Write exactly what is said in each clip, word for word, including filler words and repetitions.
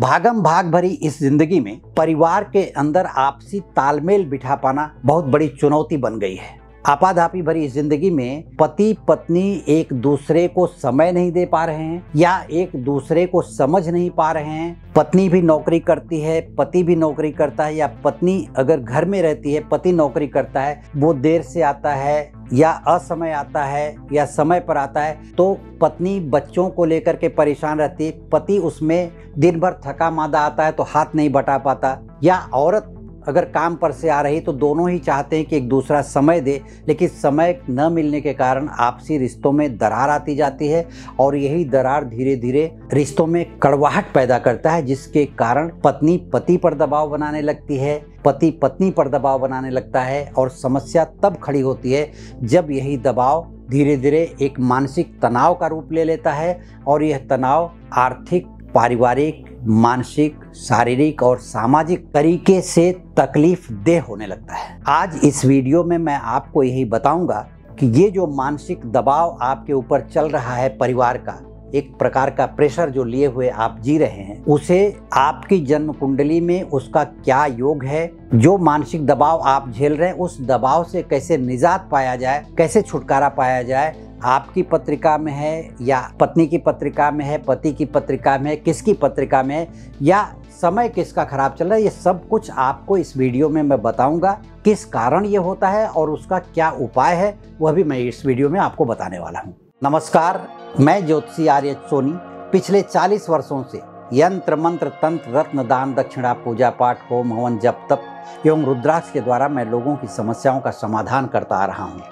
भागम भाग भरी इस जिंदगी में परिवार के अंदर आपसी तालमेल बिठा पाना बहुत बड़ी चुनौती बन गई है। आपाधापी भरी इस जिंदगी में पति पत्नी एक दूसरे को समय नहीं दे पा रहे हैं या एक दूसरे को समझ नहीं पा रहे हैं। पत्नी भी नौकरी करती है, पति भी नौकरी करता है, या पत्नी अगर घर में रहती है, पति नौकरी करता है, वो देर से आता है या असमय आता है या समय पर आता है, तो पत्नी बच्चों को लेकर के परेशान रहती है। पति उसमें दिन भर थका मादा आता है तो हाथ नहीं बटा पाता, या औरत अगर काम पर से आ रही तो दोनों ही चाहते हैं कि एक दूसरा समय दे, लेकिन समय न मिलने के कारण आपसी रिश्तों में दरार आती जाती है और यही दरार धीरे धीरे रिश्तों में कड़वाहट पैदा करता है, जिसके कारण पत्नी पति पर दबाव बनाने लगती है, पति पत्नी पर दबाव बनाने लगता है। और समस्या तब खड़ी होती है जब यही दबाव धीरे धीरे एक मानसिक तनाव का रूप ले लेता है, और यह तनाव आर्थिक, पारिवारिक, मानसिक, शारीरिक और सामाजिक तरीके से तकलीफ देह होने लगता है। आज इस वीडियो में मैं आपको यही बताऊंगा कि ये जो मानसिक दबाव आपके ऊपर चल रहा है, परिवार का एक प्रकार का प्रेशर जो लिए हुए आप जी रहे हैं, उसे आपकी जन्म कुंडली में उसका क्या योग है, जो मानसिक दबाव आप झेल रहे हैं उस दबाव से कैसे निजात पाया जाए, कैसे छुटकारा पाया जाए। आपकी पत्रिका में है या पत्नी की पत्रिका में है, पति की पत्रिका में है, किसकी पत्रिका में है, या समय किसका खराब चल रहा है, ये सब कुछ आपको इस वीडियो में मैं बताऊंगा। किस कारण ये होता है और उसका क्या उपाय है, वह भी मैं इस वीडियो में आपको बताने वाला हूँ। नमस्कार, मैं ज्योतिषी आर्य सोनी पिछले चालीस वर्षों से यंत्र मंत्र तंत्र रत्न दान दक्षिणा पूजा पाठ होम हवन जप तप एवं रुद्राक्ष के द्वारा मैं लोगों की समस्याओं का समाधान करता आ रहा हूँ।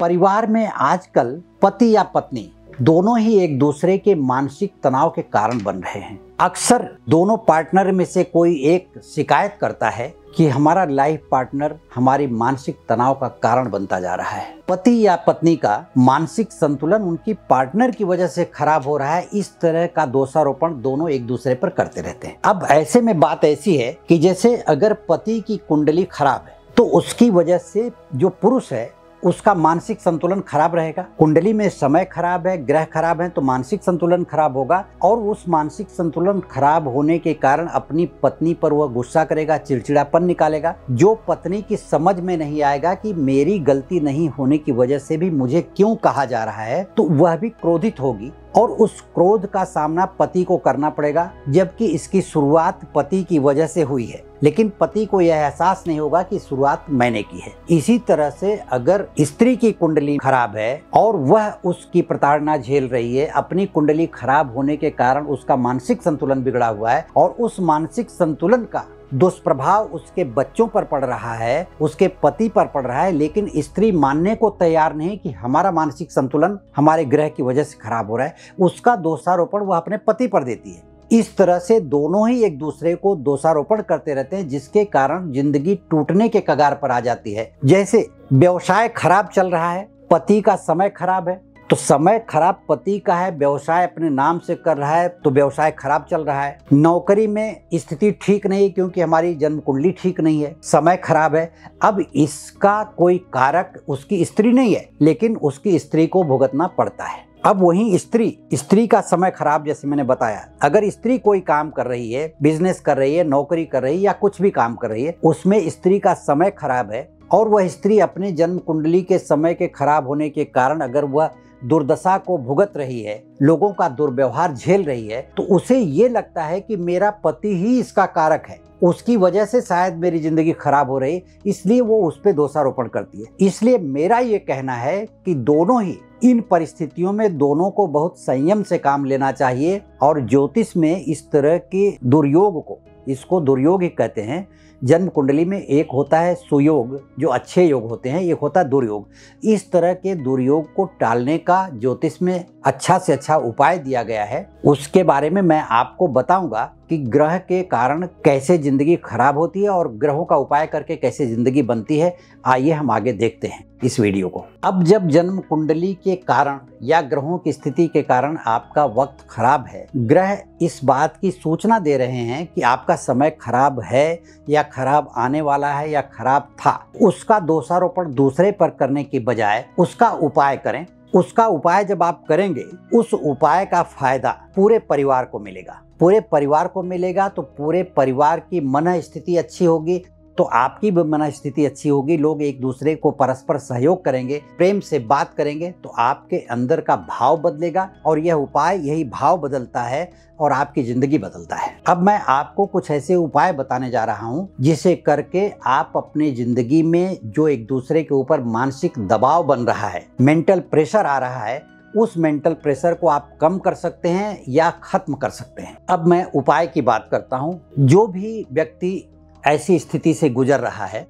परिवार में आजकल पति या पत्नी दोनों ही एक दूसरे के मानसिक तनाव के कारण बन रहे हैं। अक्सर दोनों पार्टनर में से कोई एक शिकायत करता है कि हमारा लाइफ पार्टनर हमारी मानसिक तनाव का कारण बनता जा रहा है। पति या पत्नी का मानसिक संतुलन उनकी पार्टनर की वजह से खराब हो रहा है, इस तरह का दोषारोपण दोनों एक दूसरे पर करते रहते हैं। अब ऐसे में बात ऐसी है कि जैसे अगर पति की कुंडली खराब है तो उसकी वजह से जो पुरुष है उसका मानसिक संतुलन खराब रहेगा। कुंडली में समय खराब है, ग्रह खराब है, तो मानसिक संतुलन खराब होगा, और उस मानसिक संतुलन खराब होने के कारण अपनी पत्नी पर वह गुस्सा करेगा, चिड़चिड़ापन निकालेगा, जो पत्नी की समझ में नहीं आएगा कि मेरी गलती नहीं होने की वजह से भी मुझे क्यों कहा जा रहा है, तो वह भी क्रोधित होगी और उस क्रोध का सामना पति को करना पड़ेगा, जबकि इसकी शुरुआत पति की वजह से हुई है, लेकिन पति को यह एहसास नहीं होगा कि शुरुआत मैंने की है। इसी तरह से अगर स्त्री की कुंडली खराब है और वह उसकी प्रताड़ना झेल रही है, अपनी कुंडली खराब होने के कारण उसका मानसिक संतुलन बिगड़ा हुआ है, और उस मानसिक संतुलन का दुष्प्रभाव उसके बच्चों पर पड़ रहा है, उसके पति पर पड़ रहा है, लेकिन स्त्री मानने को तैयार नहीं कि हमारा मानसिक संतुलन हमारे ग्रह की वजह से खराब हो रहा है, उसका दोषारोपण वह अपने पति पर देती है। इस तरह से दोनों ही एक दूसरे को दोषारोपण करते रहते हैं, जिसके कारण जिंदगी टूटने के कगार पर आ जाती है। जैसे व्यवसाय खराब चल रहा है, पति का समय खराब है, तो समय खराब पति का है, व्यवसाय अपने नाम से कर रहा है तो व्यवसाय खराब चल रहा है। नौकरी में स्थिति ठीक नहीं है क्योंकि हमारी जन्म कुंडली ठीक नहीं है, समय खराब है। अब इसका कोई कारक उसकी स्त्री नहीं है, लेकिन उसकी स्त्री को भुगतना पड़ता है। अब वहीं स्त्री स्त्री का समय खराब, जैसे मैंने बताया, अगर स्त्री कोई काम कर रही है, बिजनेस कर रही है, नौकरी कर रही है, या कुछ भी काम कर रही है, उसमें स्त्री का समय खराब है, और वह स्त्री अपने जन्म कुंडली के समय के खराब होने के कारण अगर वह दुर्दशा को भुगत रही है, लोगों का दुर्व्यवहार झेल रही है, तो उसे ये लगता है कि मेरा पति ही इसका कारक है, उसकी वजह से शायद मेरी जिंदगी खराब हो रही है, इसलिए वो उस पर दोषारोपण करती है। इसलिए मेरा ये कहना है कि दोनों ही इन परिस्थितियों में दोनों को बहुत संयम से काम लेना चाहिए, और ज्योतिष में इस तरह के दुर्योग को, इसको दुर्योग ही कहते हैं। जन्म कुंडली में एक होता है सुयोग जो अच्छे योग होते हैं, एक होता है दुर्योग। इस तरह के दुर्योग को टालने का ज्योतिष में अच्छा से अच्छा उपाय दिया गया है, उसके बारे में मैं आपको बताऊंगा। कि ग्रह के कारण कैसे ज़िंदगी खराब होती है और ग्रहों का उपाय करके कैसे ज़िंदगी बनती है। आइए हम आगे देखते हैं इस वीडियो को। अब जब जन्म कुंडली के कारण या ग्रहों की स्थिति के कारण आपका वक्त खराब है, ग्रह इस बात की सूचना दे रहे हैं कि आपका समय खराब है या खराब आने वाला है या खराब था, उसका दोषारोपण दूसरे पर करने की बजाय उसका उपाय करें। उसका उपाय जब आप करेंगे, उस उपाय का फायदा पूरे परिवार को मिलेगा। पूरे परिवार को मिलेगा तो पूरे परिवार की मन स्थिति अच्छी होगी, तो आपकी भी मन स्थिति अच्छी होगी। लोग एक दूसरे को परस्पर सहयोग करेंगे, प्रेम से बात करेंगे, तो आपके अंदर का भाव बदलेगा। और यह उपाय, यही भाव बदलता है और आपकी ज़िंदगी बदलता है। अब मैं आपको कुछ ऐसे उपाय बताने जा रहा हूँ जिसे करके आप अपनी ज़िंदगी में जो एक दूसरे के ऊपर मानसिक दबाव बन रहा है, मेंटल प्रेशर आ रहा है, उस मेंटल प्रेशर को आप कम कर सकते हैं या ख़त्म कर सकते हैं। अब मैं उपाय की बात करता हूँ। जो भी व्यक्ति ऐसी स्थिति से गुजर रहा है,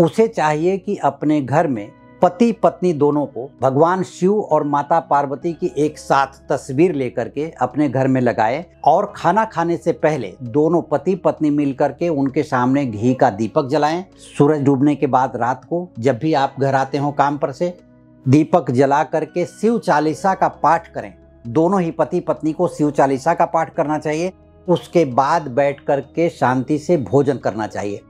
उसे चाहिए कि अपने घर में पति पत्नी दोनों को भगवान शिव और माता पार्वती की एक साथ तस्वीर लेकर के अपने घर में लगाए और खाना खाने से पहले दोनों पति पत्नी मिलकर के उनके सामने घी का दीपक जलाएं। सूरज डूबने के बाद रात को जब भी आप घर आते हो काम पर से, दीपक जला करके शिव चालीसा का पाठ करें। दोनों ही पति पत्नी को शिव चालीसा का पाठ करना चाहिए। उसके बाद बैठ कर के शांति से भोजन करना चाहिए।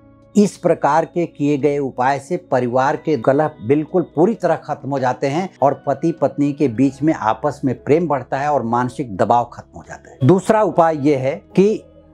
इस प्रकार के किए गए उपाय से परिवार के कलह बिल्कुल पूरी तरह खत्म हो जाते हैं और पति पत्नी के बीच में आपस में प्रेम बढ़ता है और मानसिक दबाव खत्म हो जाता है। दूसरा उपाय यह है कि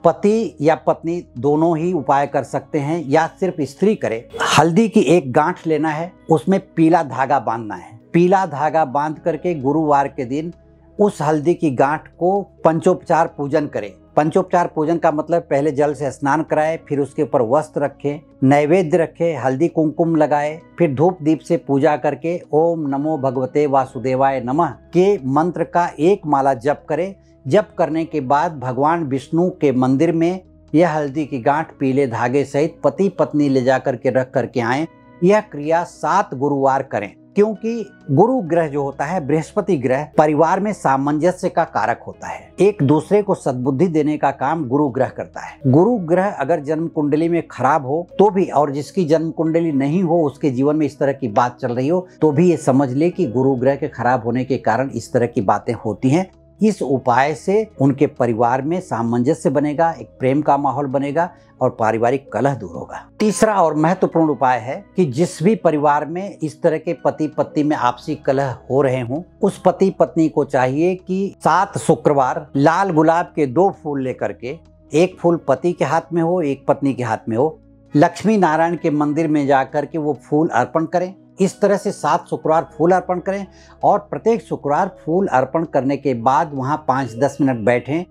पति या पत्नी दोनों ही उपाय कर सकते हैं या सिर्फ स्त्री करे। हल्दी की एक गांठ लेना है, उसमें पीला धागा बांधना है। पीला धागा बांध करके गुरुवार के दिन उस हल्दी की गांठ को पंचोपचार पूजन करें। पंचोपचार पूजन का मतलब पहले जल से स्नान कराए, फिर उसके ऊपर वस्त्र रखें, नैवेद्य रखें, हल्दी कुमकुम लगाए, फिर धूप दीप से पूजा करके ओम नमो भगवते वासुदेवाय नमः के मंत्र का एक माला जप करें। जप करने के बाद भगवान विष्णु के मंदिर में यह हल्दी की गांठ पीले धागे सहित पति पत्नी ले जा करके रख करके आएँ। यह क्रिया सात गुरुवार करें, क्योंकि गुरु ग्रह जो होता है, बृहस्पति ग्रह परिवार में सामंजस्य का कारक होता है। एक दूसरे को सद्बुद्धि देने का काम गुरु ग्रह करता है। गुरु ग्रह अगर जन्म कुंडली में खराब हो तो भी, और जिसकी जन्म कुंडली नहीं हो उसके जीवन में इस तरह की बात चल रही हो तो भी ये समझ ले कि गुरु ग्रह के खराब होने के कारण इस तरह की बातें होती हैं। इस उपाय से उनके परिवार में सामंजस्य बनेगा, एक प्रेम का माहौल बनेगा और पारिवारिक कलह दूर होगा। तीसरा और महत्वपूर्ण उपाय है कि जिस भी परिवार में इस तरह के पति पत्नी में आपसी कलह हो रहे हों, उस पति पत्नी को चाहिए कि सात शुक्रवार लाल गुलाब के दो फूल लेकर के, एक फूल पति के हाथ में हो, एक पत्नी के हाथ में हो, लक्ष्मी नारायण के मंदिर में जाकर के वो फूल अर्पण करें। इस तरह से सात शुक्रवार फूल अर्पण करें और प्रत्येक शुक्रवार फूल अर्पण करने के बाद वहां पाँच दस मिनट बैठें,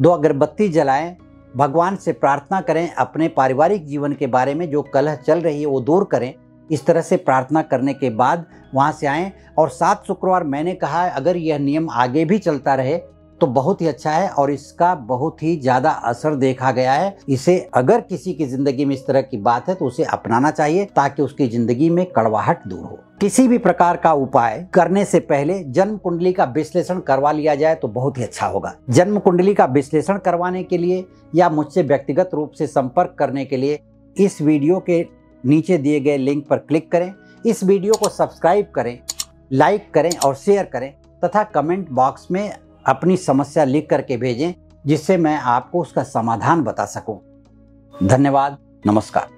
दो अगरबत्ती जलाएं, भगवान से प्रार्थना करें अपने पारिवारिक जीवन के बारे में जो कलह चल रही है वो दूर करें। इस तरह से प्रार्थना करने के बाद वहां से आएं। और सात शुक्रवार मैंने कहा है, अगर यह नियम आगे भी चलता रहे तो बहुत ही अच्छा है और इसका बहुत ही ज़्यादा असर देखा गया है। इसे अगर किसी की ज़िंदगी में इस तरह की बात है तो उसे अपनाना चाहिए ताकि उसकी ज़िंदगी में कड़वाहट दूर हो। किसी भी प्रकार का उपाय करने से पहले जन्म कुंडली का विश्लेषण करवा लिया जाए तो बहुत ही अच्छा होगा। जन्म कुंडली का विश्लेषण करवाने के लिए या मुझसे व्यक्तिगत रूप से संपर्क करने के लिए इस वीडियो के नीचे दिए गए लिंक पर क्लिक करें। इस वीडियो को सब्सक्राइब करें, लाइक करें और शेयर करें तथा कमेंट बॉक्स में अपनी समस्या लिख करके भेजें, जिससे मैं आपको उसका समाधान बता सकूं। धन्यवाद, नमस्कार।